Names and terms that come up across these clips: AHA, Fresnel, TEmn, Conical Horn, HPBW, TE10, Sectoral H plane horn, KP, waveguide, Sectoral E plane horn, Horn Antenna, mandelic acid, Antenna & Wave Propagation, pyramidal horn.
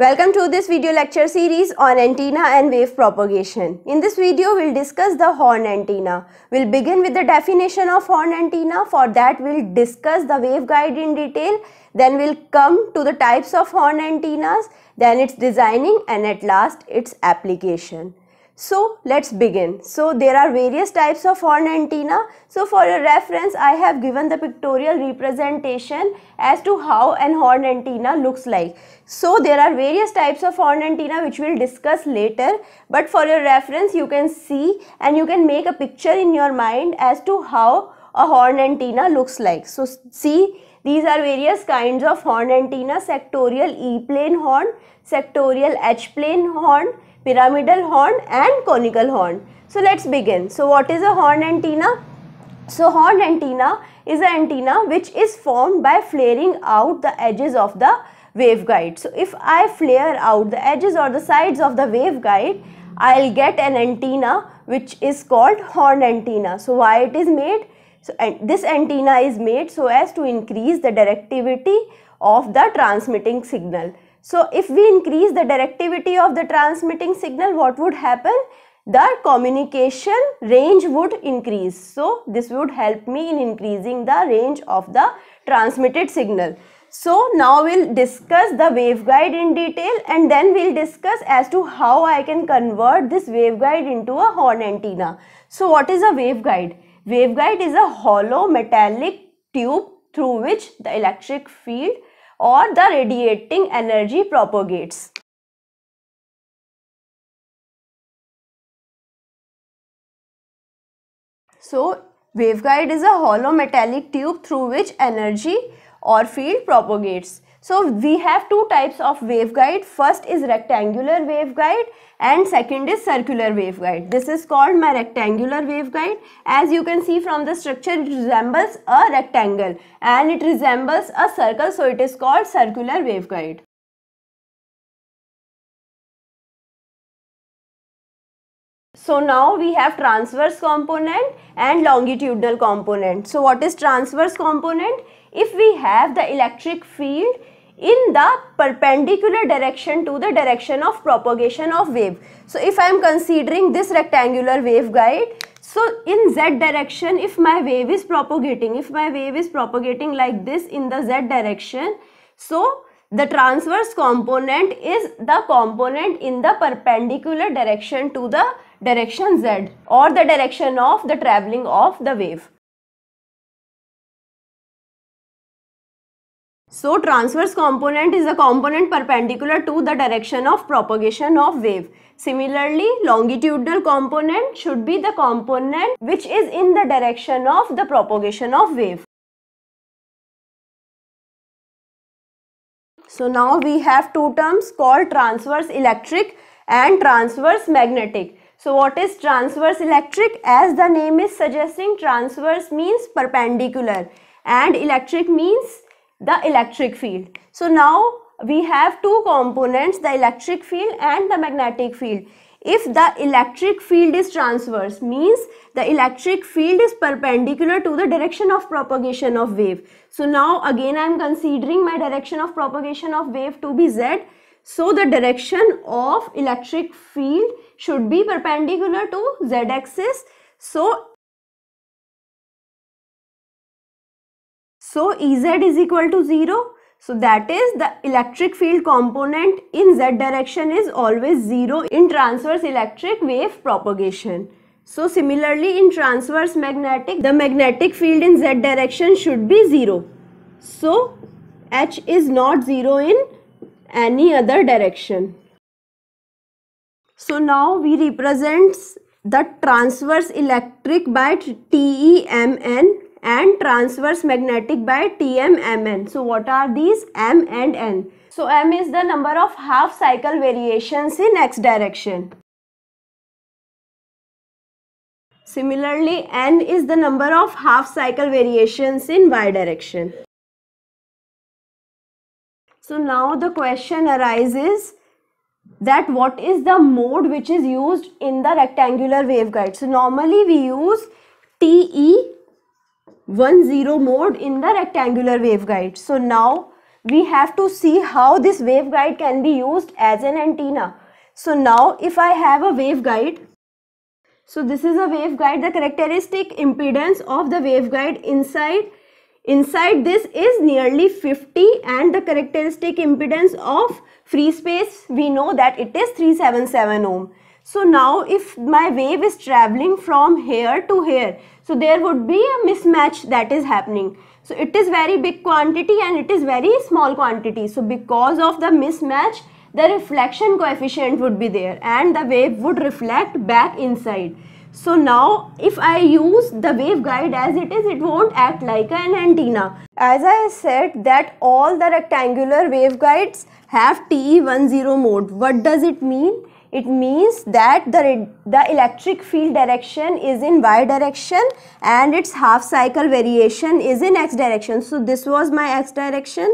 Welcome to this video lecture series on antenna and wave propagation. In this video, we'll discuss the horn antenna. We'll begin with the definition of horn antenna. For that, we'll discuss the waveguide in detail. Then we'll come to the types of horn antennas, then its designing, and at last its application. So let's begin. So there are various types of horn antenna. So for your reference, I have given the pictorial representation as to how an horn antenna looks like. So there are various types of horn antenna which we'll discuss later, but for your reference you can see and you can make a picture in your mind as to how a horn antenna looks like. So see, these are various kinds of horn antenna: sectorial E-plane horn, sectorial H-plane horn, pyramidal horn and conical horn. So let's begin. So what is a horn antenna? So horn antenna is an antenna which is formed by flaring out the edges of the waveguide. So if I flare out the edges or the sides of the waveguide, I'll get an antenna which is called horn antenna. So why it is made? So this antenna is made so as to increase the directivity of the transmitting signal. So if we increase the directivity of the transmitting signal, what would happen? The communication range would increase. So this would help me in increasing the range of the transmitted signal. So now we'll discuss the waveguide in detail, and then we'll discuss as to how I can convert this waveguide into a horn antenna. So what is a waveguide? Waveguide is a hollow metallic tube through which the electric field or the radiating energy propagates. So waveguide is a hollow metallic tube through which energy or field propagates. So we have two types of waveguide. First is rectangular waveguide and second is circular waveguide. This is called my rectangular waveguide. As you can see from the structure, it resembles a rectangle and it resembles a circle, so it is called circular waveguide. So now we have transverse component and longitudinal component. So what is transverse component? If we have the electric field in the perpendicular direction to the direction of propagation of wave. So if I am considering this rectangular waveguide, so in z direction, if my wave is propagating, like this in the z direction, so the transverse component is the component in the perpendicular direction to the direction z, or the direction of the traveling of the wave. So transverse component is a component perpendicular to the direction of propagation of wave. Similarly, longitudinal component should be the component which is in the direction of the propagation of wave. So now we have two terms called transverse electric and transverse magnetic. So what is transverse electric? As the name is suggesting, transverse means perpendicular and electric means the electric field. So now we have two components, the electric field and the magnetic field. If the electric field is transverse, means the electric field is perpendicular to the direction of propagation of wave. So now again I am considering my direction of propagation of wave to be z. So the direction of electric field should be perpendicular to z axis. So Ez is equal to 0. So that is, the electric field component in z direction is always 0 in transverse electric wave propagation. So similarly in transverse magnetic, the magnetic field in z direction should be 0. So H is not 0 in any other direction. So now we represent the transverse electric by TEmn and transverse magnetic by TMmn. So what are these? M and N. So M is the number of half cycle variations in X direction. Similarly, N is the number of half cycle variations in Y direction. So now the question arises that what is the mode which is used in the rectangular waveguide? So normally we use TE10 mode in the rectangular waveguide. So now we have to see how this waveguide can be used as an antenna. So now if I have a waveguide, so this is a waveguide, the characteristic impedance of the waveguide inside this is nearly 50, and the characteristic impedance of free space, we know that it is 377 ohm. So now if my wave is traveling from here to here, so there would be a mismatch that is happening. So it is very big quantity and it is very small quantity. So because of the mismatch, the reflection coefficient would be there and the wave would reflect back inside. So now if I use the waveguide as it is, it won't act like an antenna. As I said that all the rectangular waveguides have TE10 mode. What does it mean? It means that the electric field direction is in y direction and its half cycle variation is in x direction. So this was my x direction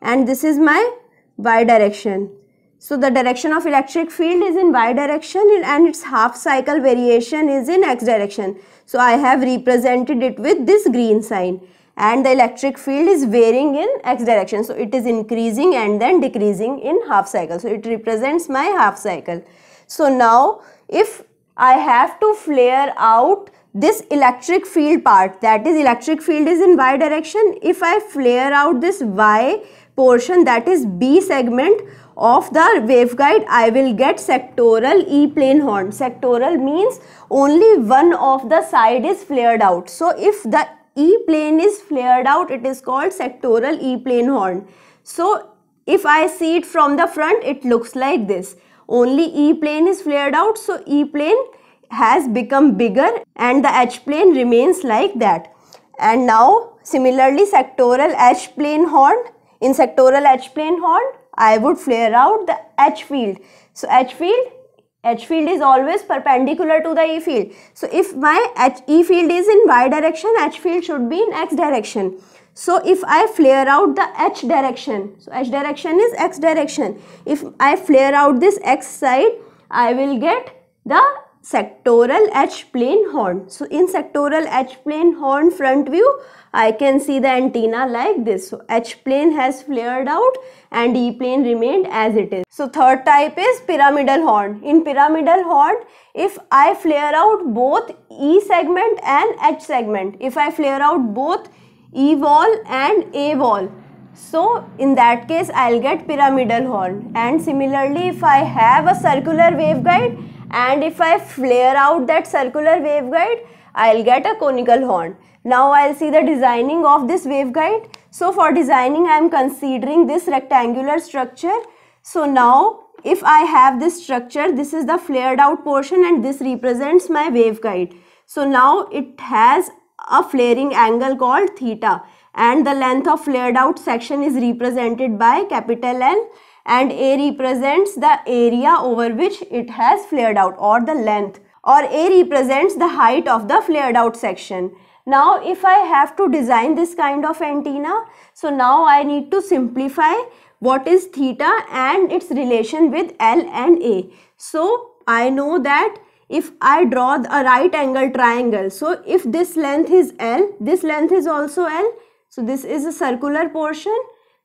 and this is my y direction. So the direction of electric field is in y direction and its half cycle variation is in x direction. So I have represented it with this green sign, and the electric field is varying in x direction. So it is increasing and then decreasing in half cycle. So it represents my half cycle. So now if I have to flare out this electric field part, that is electric field is in y direction. If I flare out this y portion, that is B segment of the waveguide, I will get sectoral E-plane horn. Sectoral means only one of the side is flared out. So if the E-plane is flared out, it is called sectoral E-plane horn. So if I see it from the front, it looks like this. Only E-plane is flared out, so E-plane has become bigger and the H-plane remains like that. And now similarly, sectoral H-plane horn, in sectoral H-plane horn, I would flare out the H field. So H field is always perpendicular to the E field. So if my E field is in y direction, H field should be in x direction. So if I flare out the H direction, so H direction is x direction. If I flare out this x side, I will get the sectoral H plane horn. So in sectoral H plane horn front view, I can see the antenna like this. So H plane has flared out and E plane remained as it is. So third type is pyramidal horn. In pyramidal horn, if I flare out both E segment and H segment, if I flare out both E wall and A wall, so in that case I'll get pyramidal horn. And similarly, if I have a circular waveguide and if I flare out that circular waveguide, I'll get a conical horn. Now I'll see the designing of this waveguide. So for designing, I'm considering this rectangular structure. So now if I have this structure, this is the flared out portion and this represents my waveguide. So now it has a flaring angle called theta, and the length of flared out section is represented by capital L, and A represents the area over which it has flared out, or the length, or A represents the height of the flared out section. Now if I have to design this kind of antenna, so now I need to simplify what is theta and its relation with L and A. So I know that if I draw a right angle triangle, so if this length is L, this length is also L, so this is a circular portion.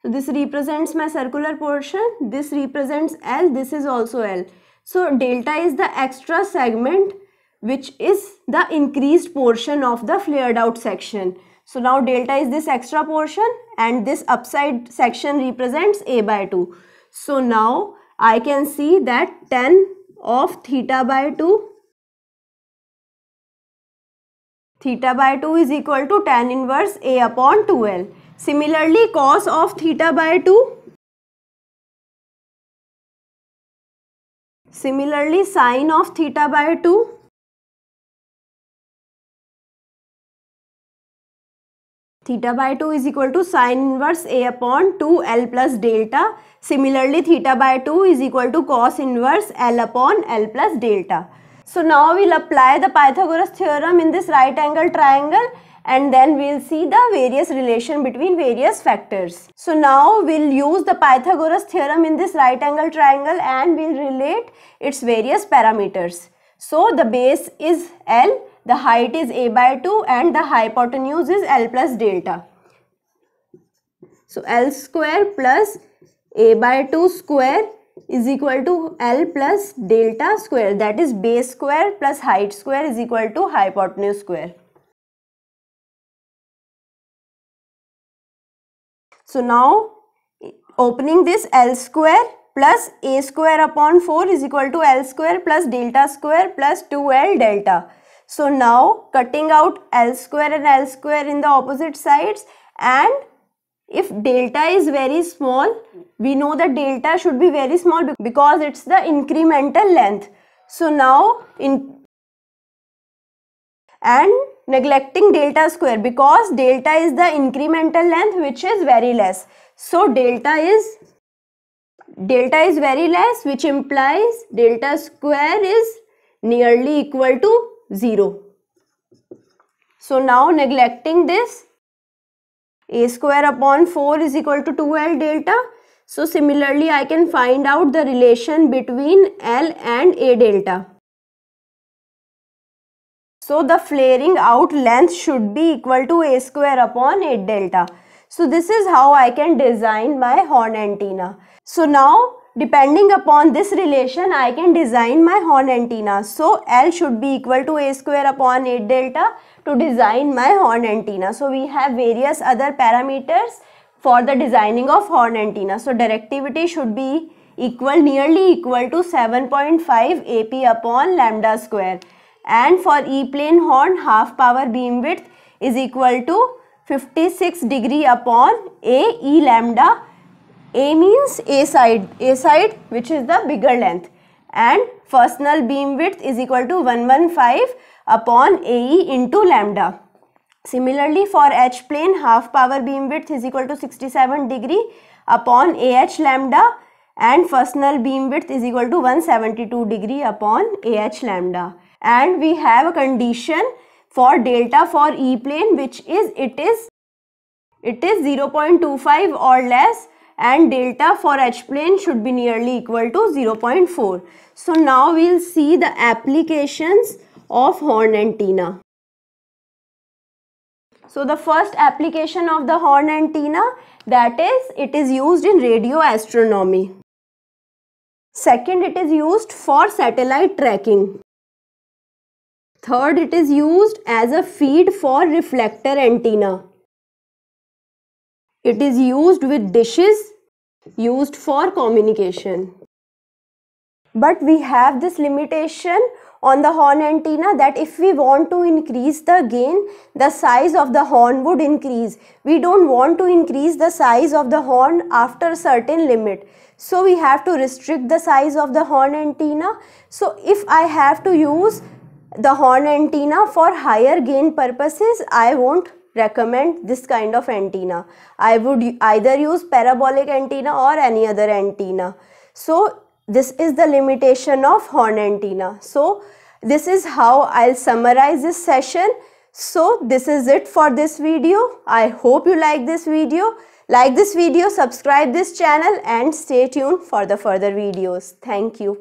So this represents my circular portion, this represents L, this is also L. So delta is the extra segment, which is the increased portion of the flared out section. So now delta is this extra portion and this upside section represents A by 2. So now I can see that tan of theta by 2. Theta by 2 is equal to tan inverse A upon 2L. Similarly, cos of theta by 2. Similarly, sine of theta by 2. Theta by 2 is equal to sine inverse A upon 2L plus delta. Similarly, theta by 2 is equal to cos inverse L upon L plus delta. So now we'll apply the Pythagoras theorem in this right angle triangle, and then we'll see the various relation between various factors. So now we'll use the Pythagoras theorem in this right angle triangle and we'll relate its various parameters. So the base is L, the height is A by 2, and the hypotenuse is L plus delta. So L square plus A by 2 square is equal to L plus delta square, that is base square plus height square is equal to hypotenuse square. So now opening this, L square plus A square upon 4 is equal to L square plus delta square plus 2L delta. So now cutting out L square and L square in the opposite sides, and if delta is very small, we know that delta should be very small because it's the incremental length. So now neglecting delta square because delta is the incremental length which is very less. So delta is very less, which implies delta square is nearly equal to 0. So now neglecting this, A square upon 4 is equal to 2L delta. So similarly I can find out the relation between L and A delta. So the flaring out length should be equal to A square upon 8 delta. So this is how I can design my horn antenna. So now depending upon this relation I can design my horn antenna. So L should be equal to A square upon 8 delta to design my horn antenna. So we have various other parameters for the designing of horn antenna. So directivity should be equal, nearly equal to 7.5 AP upon lambda square, and for E-plane horn half power beamwidth is equal to 56 degree upon A E lambda. A means A side which is the bigger length, and Fresnel beam width is equal to 115 upon AE into lambda. Similarly for H plane half power beam width is equal to 67 degree upon AH lambda, and Fresnel beam width is equal to 172 degree upon AH lambda. And we have a condition for delta for E plane which is it is 0.25 or less, and delta for H plane should be nearly equal to 0.4. So now we will see the applications of horn antenna. So the first application of the horn antenna, that is it is used in radio astronomy. Second, it is used for satellite tracking. Third, it is used as a feed for reflector antenna. It is used with dishes used for communication. But we have this limitation on the horn antenna that if we want to increase the gain, the size of the horn would increase. We don't want to increase the size of the horn after a certain limit. So we have to restrict the size of the horn antenna. So if I have to use the horn antenna for higher gain purposes, I won't recommend this kind of antenna. I would either use parabolic antenna or any other antenna. So this is the limitation of horn antenna. So this is how I'll summarize this session. So this is it for this video. I hope you like this video. Like this video, subscribe this channel and stay tuned for the further videos. Thank you.